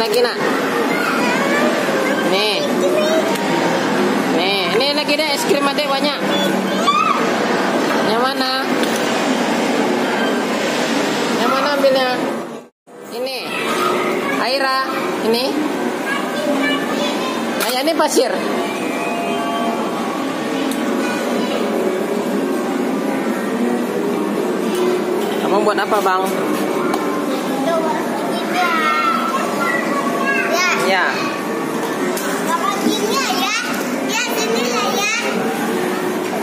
Lagi nak nih nih nih lagi deh, es krim adek banyak yang mana, yang mana ambilnya ini Aira, ini ayah, ini pasir, kamu buat apa bang? Ya. Baginya ya. Ya sini lah ya.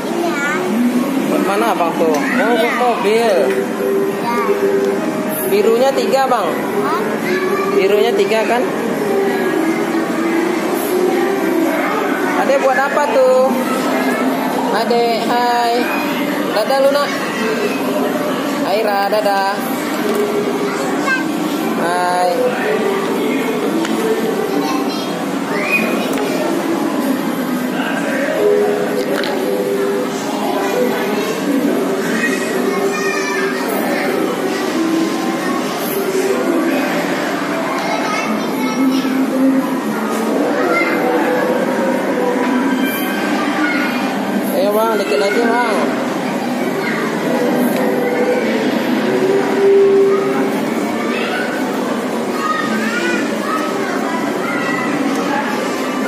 Iya. Buat mana bang tuh? Oh, buat mobil. Ya. Birunya 3 bang. Hah? Birunya 3 kan? Adek buat apa tuh? Adek, hai. Dadah Luna. Aira, dadah. Hai. Dikit lagi bang.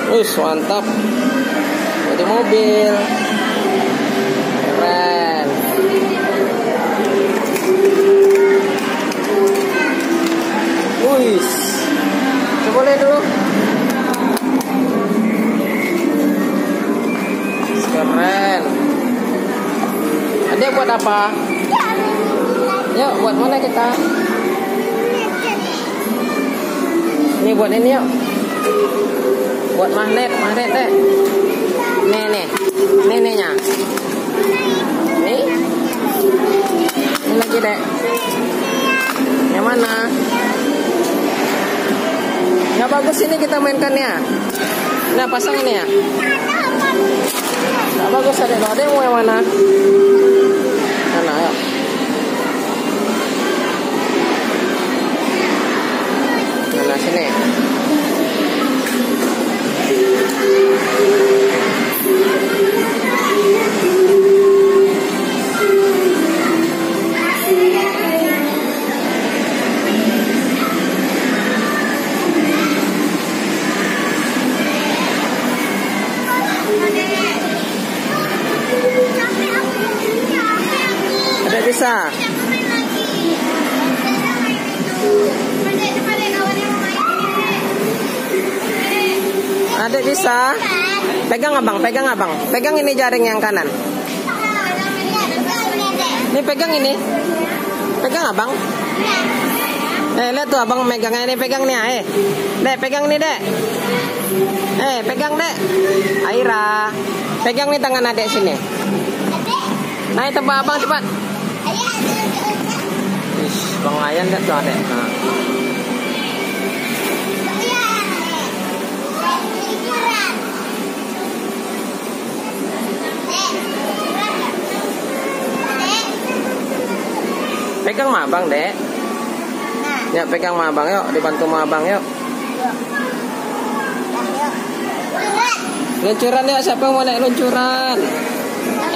Wih, mantap. Jadi mobil. Keren. Wih. Coba lihat dulu. Keren. Adek buat apa? Yuk, buat mana kita? Ini buat ini yuk. Buat magnet, magnet deh. Nih, nih. Neneknya. Nih. Ini lagi deh. Yang mana? Gak bagus ini kita mainkannya. Nah, pasang ini ya. Gak bagus adek, adek mau yang mana? Mana ya? Mana sini? Bisa. Adek bisa. Pegang abang, pegang abang. Pegang ini jaring yang kanan. Ini pegang ini. Pegang abang. Eh, lihat tuh abang megangnya ini, pegang nih, eh. Dek, pegang nih, Dek. Eh, pegang, Dek. Aira. Pegang nih tangan adek sini. Naik tebak abang cepat. Pengayan kan tuh adek. Nah. Pegang mah abang dek. Ya pegang mah abang yuk, dibantu mah abang yuk. Luncuran yuk, siapa yang mau naik luncuran?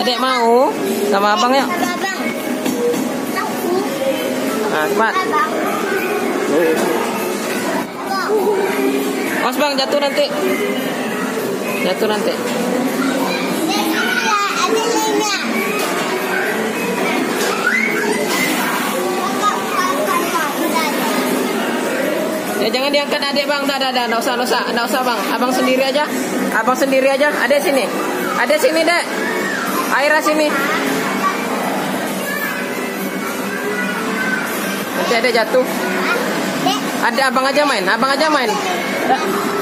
Adek mau sama abang yuk. Nah, cepat. Mas bang, jatuh nanti. Jatuh nanti. Ya jangan diangkat adek bang, dah, nggak usah bang, abang sendiri aja, adek sini, dek, Aira sini. Nanti ada jatuh. Ada abang aja main, abang aja main.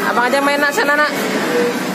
Abang aja main nak sana nak.